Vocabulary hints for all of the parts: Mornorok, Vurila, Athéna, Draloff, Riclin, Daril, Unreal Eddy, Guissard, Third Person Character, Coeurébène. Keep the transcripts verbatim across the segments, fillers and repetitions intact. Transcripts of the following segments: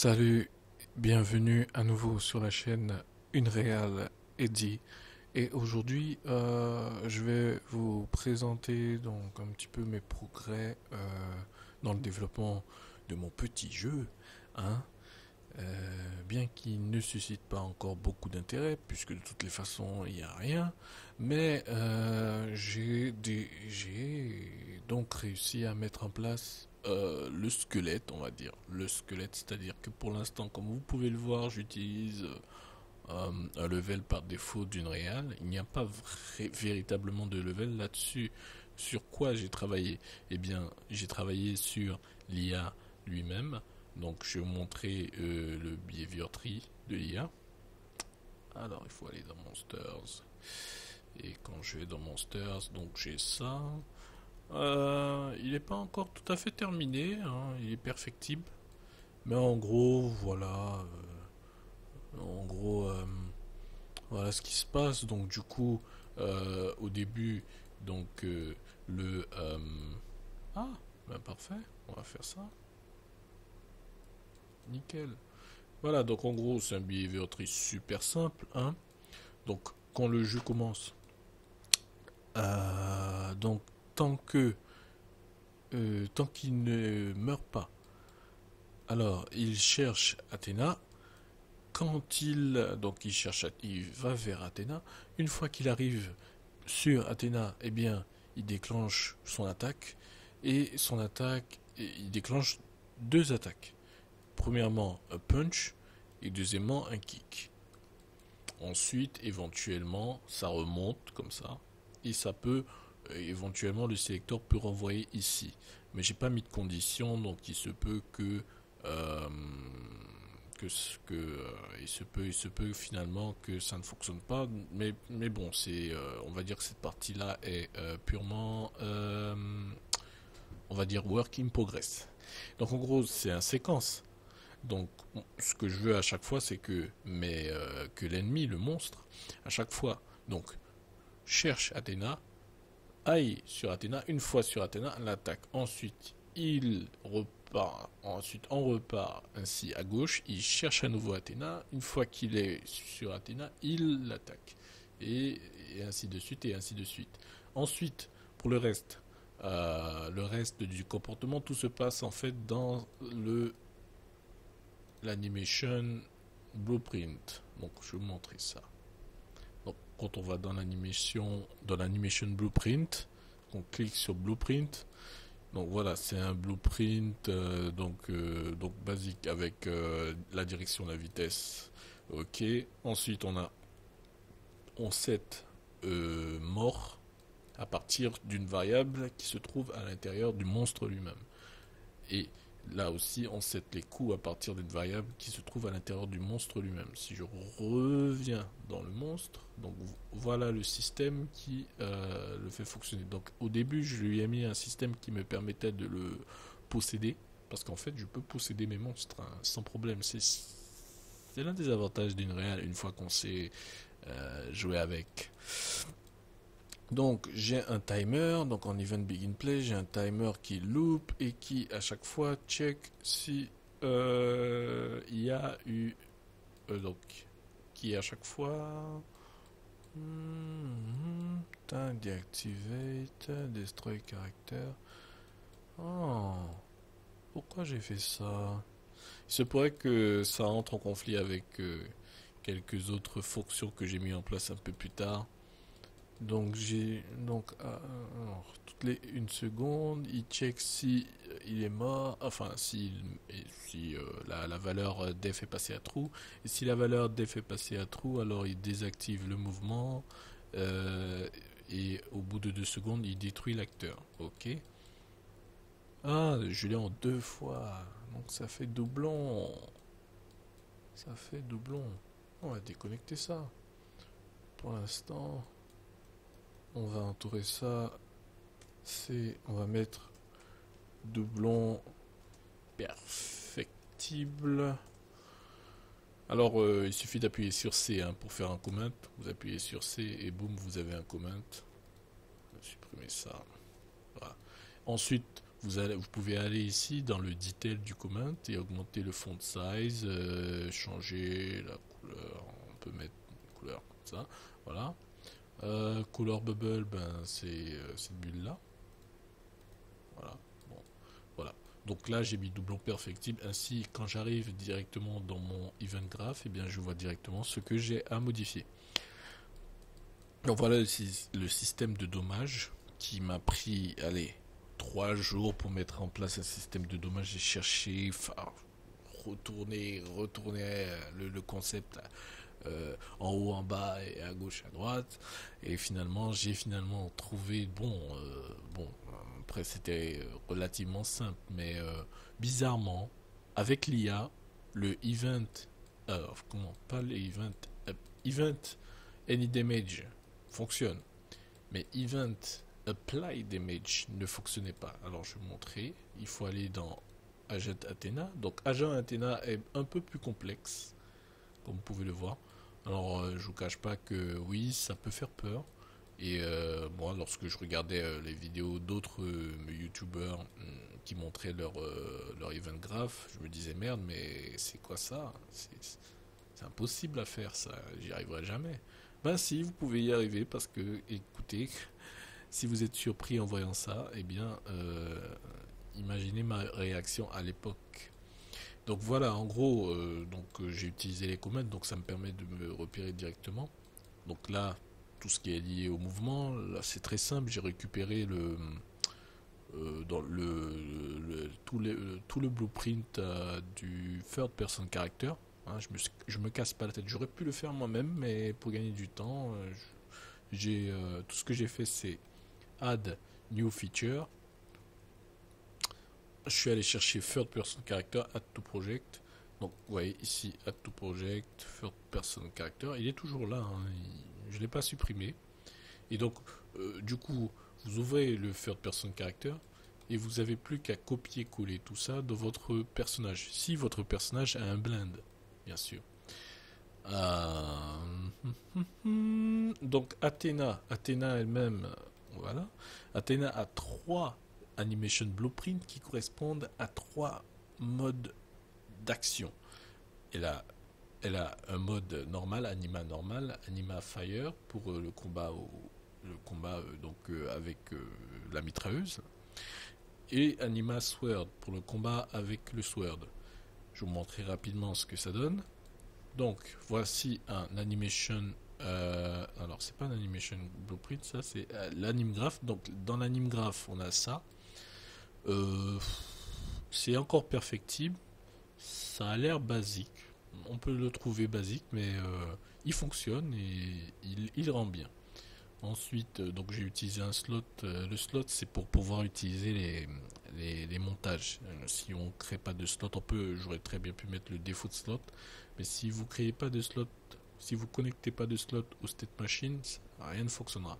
Salut, bienvenue à nouveau sur la chaîne Unreal Eddy. Et aujourd'hui, euh, je vais vous présenter donc un petit peu mes progrès euh, dans le développement de mon petit jeu, hein, euh, bien qu'il ne suscite pas encore beaucoup d'intérêt, puisque de toutes les façons, il n'y a rien. Mais euh, j'ai donc réussi à mettre en place Euh, le squelette, on va dire. Le squelette, c'est-à-dire que pour l'instant, comme vous pouvez le voir, j'utilise euh, un level par défaut d'une réelle. Il n'y a pas véritablement de level là-dessus. Sur quoi j'ai travaillé? Eh bien, j'ai travaillé sur l'I A lui-même. Donc, je vais vous montrer euh, le behavior tree de l'I A. Alors, il faut aller dans Monsters. Et quand je vais dans Monsters, donc j'ai ça. Euh, il n'est pas encore tout à fait terminé, hein, il est perfectible, mais en gros, voilà, euh, en gros, euh, voilà ce qui se passe. Donc du coup, euh, au début, donc euh, le euh, ah, ben parfait, on va faire ça, nickel. Voilà, donc en gros, c'est un behavior tree super simple, hein. Donc quand le jeu commence, euh, donc tant que euh, tant qu'il ne meurt pas, alors il cherche Athéna. Quand il donc il cherche, il va vers Athéna. Une fois qu'il arrive sur Athéna, et eh bien il déclenche son attaque et son attaque et il déclenche deux attaques. Premièrement un punch et deuxièmement un kick. Ensuite éventuellement ça remonte comme ça et ça peut éventuellement le sélecteur peut renvoyer ici, mais j'ai pas mis de condition, donc il se peut que euh, que que euh, il se peut il se peut finalement que ça ne fonctionne pas, mais mais bon, c'est euh, on va dire que cette partie là est euh, purement euh, on va dire work in progress. Donc en gros c'est une séquence. Donc ce que je veux à chaque fois, c'est que mais euh, que l'ennemi, le monstre, à chaque fois donc cherche Athéna, aille sur Athéna, une fois sur Athéna, l'attaque. Ensuite, il repart, ensuite on repart ainsi à gauche, il cherche à nouveau Athéna, une fois qu'il est sur Athéna, il l'attaque. Et, et ainsi de suite, et ainsi de suite. Ensuite, pour le reste, euh, le reste du comportement, tout se passe en fait dans le l'animation blueprint. Donc, je vais vous montrer ça. Quand on va dans l'animation dans l'animation blueprint, on clique sur blueprint. Donc voilà, c'est un blueprint euh, donc euh, donc basique avec euh, la direction, la vitesse. Ok. Ensuite on a on set euh, mort à partir d'une variable qui se trouve à l'intérieur du monstre lui-même. Et là aussi, on set les coups à partir d'une variable qui se trouve à l'intérieur du monstre lui-même. Si je reviens dans le monstre, donc voilà le système qui euh, le fait fonctionner. Donc au début, je lui ai mis un système qui me permettait de le posséder, parce qu'en fait, je peux posséder mes monstres, hein, sans problème. C'est l'un des avantages d'une réelle une fois qu'on sait euh, jouer avec. Donc j'ai un timer, donc en event begin play, j'ai un timer qui loop et qui à chaque fois check si euh, il y a eu euh, donc qui à chaque fois hmm, deactivate, destroy caractère. Oh, pourquoi j'ai fait ça? Il se pourrait que ça entre en conflit avec euh, quelques autres fonctions que j'ai mis en place un peu plus tard. Donc j'ai donc alors, toutes les une seconde, il check si il est mort, enfin si si euh, la, la valeur def est passée à true. Et si la valeur def est passée à true, alors il désactive le mouvement euh, et au bout de deux secondes, il détruit l'acteur. Ok. Ah, je l'ai en deux fois, donc ça fait doublon. Ça fait doublon. On va déconnecter ça. Pour l'instant. On va entourer ça, c'est on va mettre doublon perfectible. Alors euh, il suffit d'appuyer sur C, hein, pour faire un comment. Vous appuyez sur C et boum, vous avez un comment. Je vais supprimer ça. Voilà. Ensuite, Vous, allez, vous pouvez aller ici dans le detail du comment et augmenter le font size, euh, changer la couleur, on peut mettre une couleur comme ça, voilà. Euh, color bubble, ben, c'est euh, cette bulle là. Voilà. Bon. Voilà. Donc là j'ai mis doublon perfectible, ainsi quand j'arrive directement dans mon event graph, eh bien, je vois directement ce que j'ai à modifier. Donc voilà le, le système de dommages qui m'a pris, allez, trois jours pour mettre en place un système de dommages. J'ai cherché, enfin, retourner, retourner le, le concept euh, en haut, en bas, et à gauche, à droite. Et finalement, j'ai finalement trouvé, bon, euh, bon, après c'était relativement simple, mais euh, bizarrement, avec l'I A, le event, euh, comment, pas les event, euh, event any damage fonctionne, mais event apply damage ne fonctionnait pas. Alors je vais vous montrer, il faut aller dans Agent Athéna. Donc Agent Athéna est un peu plus complexe, comme vous pouvez le voir. Alors euh, je vous cache pas que oui, ça peut faire peur. Et euh, moi, lorsque je regardais euh, les vidéos d'autres euh, youtubeurs euh, qui montraient leur, euh, leur event graph, je me disais merde, mais c'est quoi ça? C'est impossible à faire ça, j'y arriverai jamais. Ben si, vous pouvez y arriver, parce que, écoutez, si vous êtes surpris en voyant ça, eh bien, euh, imaginez ma réaction à l'époque. Donc voilà, en gros, euh, donc euh, j'ai utilisé les commandes, donc ça me permet de me repérer directement. Donc là, tout ce qui est lié au mouvement, là c'est très simple, j'ai récupéré le, euh, dans le, le, tout, les, tout le blueprint euh, du Third Person Character. Hein, je me, je me casse pas la tête, j'aurais pu le faire moi-même, mais pour gagner du temps, euh, j'ai euh, tout ce que j'ai fait, c'est Add New Feature. Je suis allé chercher Third Person Character, Add to Project. Donc vous voyez ici, Add to Project, Third Person Character, il est toujours là, hein, il, je ne l'ai pas supprimé. Et donc euh, du coup, vous ouvrez le Third Person Character et vous n'avez plus qu'à copier-coller tout ça de votre personnage, si votre personnage a un blind, bien sûr. Euh... Donc Athéna, Athéna elle-même, voilà, Athéna a trois animation blueprints qui correspondent à trois modes d'action. Elle a, elle a un mode normal, anima normal, anima fire pour euh, le combat, au, le combat euh, donc euh, avec euh, la mitrailleuse, et anima sword pour le combat avec le sword. Je vous montrerai rapidement ce que ça donne. Donc voici un animation. Euh, alors c'est pas un animation blueprint, ça c'est euh, l'anime graph. Donc dans l'anime graph on a ça. Euh, c'est encore perfectible. Ça a l'air basique, on peut le trouver basique, mais euh, il fonctionne et il, il rend bien. Ensuite, euh, donc j'ai utilisé un slot. Euh, le slot, c'est pour pouvoir utiliser les, les, les montages. Euh, si on ne crée pas de slot, on peut, j'aurais très bien pu mettre le défaut de slot, mais si vous créez pas de slot, si vous connectez pas de slot au state machine, rien ne fonctionnera.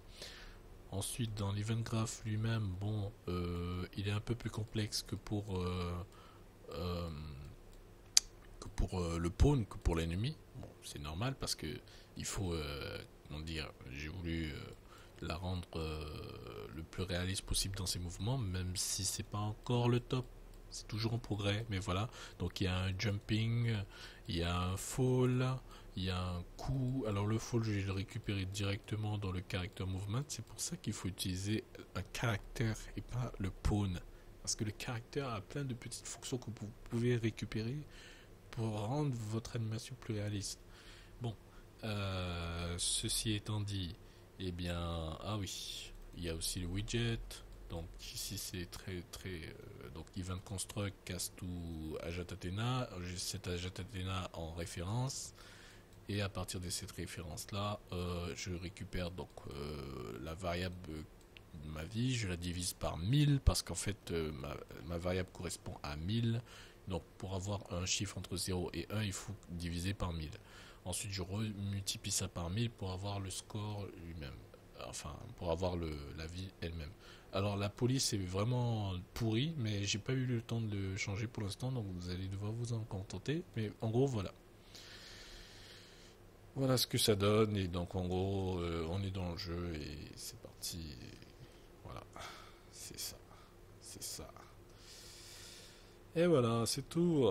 Ensuite, dans l'event graph lui-même, bon, euh, il est un peu plus complexe que pour euh, euh, que pour euh, le pawn, que pour l'ennemi. Bon, c'est normal parce que il faut, euh, comment dire, j'ai voulu euh, la rendre euh, le plus réaliste possible dans ses mouvements, même si c'est pas encore le top, c'est toujours en progrès, mais voilà. Donc il y a un jumping, il y a un fall, il y a un coup. Alors le fall, je vais le récupérer directement dans le character movement, c'est pour ça qu'il faut utiliser un caractère et pas le pawn, parce que le caractère a plein de petites fonctions que vous pouvez récupérer pour rendre votre animation plus réaliste. Bon, euh, ceci étant dit, eh bien, ah oui, il y a aussi le widget. Donc ici c'est très très euh, donc event construct cast to Agent Athéna. J'ai cet Agent Athéna en référence, et à partir de cette référence là, euh, je récupère donc euh, la variable de ma vie, je la divise par mille parce qu'en fait euh, ma, ma variable correspond à mille. Donc pour avoir un chiffre entre zéro et un, il faut diviser par mille. Ensuite je remultiplie ça par mille pour avoir le score lui-même. Enfin, pour avoir le, la vie elle-même. Alors la police est vraiment pourrie, mais j'ai pas eu le temps de le changer pour l'instant, donc vous allez devoir vous en contenter. Mais en gros voilà. Voilà ce que ça donne, et donc en gros euh, on est dans le jeu et c'est parti. Et voilà. C'est ça. C'est ça. Et voilà, c'est tout.